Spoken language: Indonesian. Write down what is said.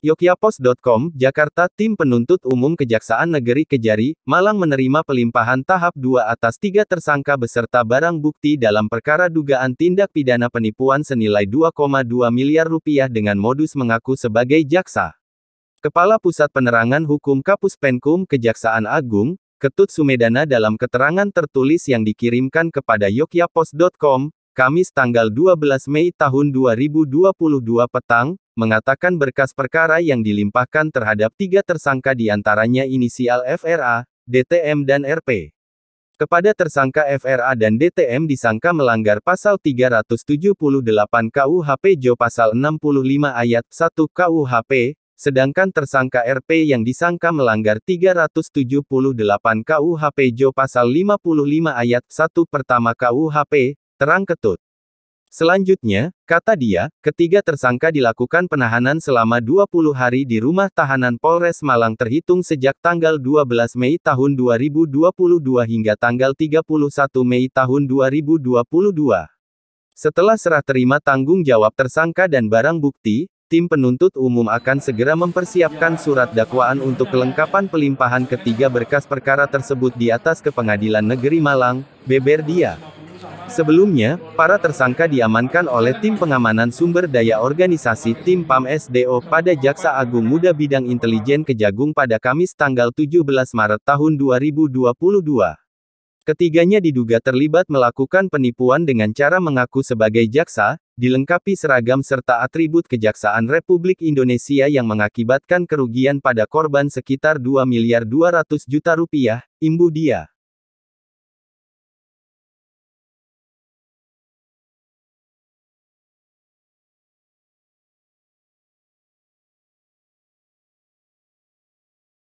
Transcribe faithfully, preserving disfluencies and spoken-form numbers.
Yogyapos titik com, Jakarta. Tim penuntut umum Kejaksaan Negeri Kejari, Malang menerima pelimpahan tahap dua atas tiga tersangka beserta barang bukti dalam perkara dugaan tindak pidana penipuan senilai dua koma dua miliar rupiah dengan modus mengaku sebagai jaksa. Kepala Pusat Penerangan Hukum Kapus Penkum Kejaksaan Agung, Ketut Sumedana dalam keterangan tertulis yang dikirimkan kepada Yogyapos titik com, Kamis tanggal dua belas Mei tahun dua ribu dua puluh dua petang, mengatakan berkas perkara yang dilimpahkan terhadap tiga tersangka diantaranya inisial F R A, D T M dan R P. Kepada tersangka F R A dan D T M disangka melanggar pasal tiga ratus tujuh puluh delapan K U H P Jo pasal enam puluh lima ayat satu K U H P, sedangkan tersangka R P yang disangka melanggar tiga ratus tujuh puluh delapan K U H P Jo pasal lima puluh lima ayat satu pertama K U H P, terang Ketut. Selanjutnya, kata dia, ketiga tersangka dilakukan penahanan selama dua puluh hari di rumah tahanan Polres Malang terhitung sejak tanggal dua belas Mei tahun dua ribu dua puluh dua hingga tanggal tiga puluh satu Mei tahun dua ribu dua puluh dua. Setelah serah terima tanggung jawab tersangka dan barang bukti, tim penuntut umum akan segera mempersiapkan surat dakwaan untuk kelengkapan pelimpahan ketiga berkas perkara tersebut di atas ke Pengadilan Negeri Malang, beber dia. Sebelumnya, para tersangka diamankan oleh Tim Pengamanan Sumber Daya Organisasi Tim Pam S D O pada Jaksa Agung Muda Bidang Intelijen Kejagung pada Kamis tanggal tujuh belas Maret tahun dua ribu dua puluh dua. Ketiganya diduga terlibat melakukan penipuan dengan cara mengaku sebagai jaksa, dilengkapi seragam serta atribut Kejaksaan Republik Indonesia yang mengakibatkan kerugian pada korban sekitar dua miliar dua ratus juta rupiah, imbu dia.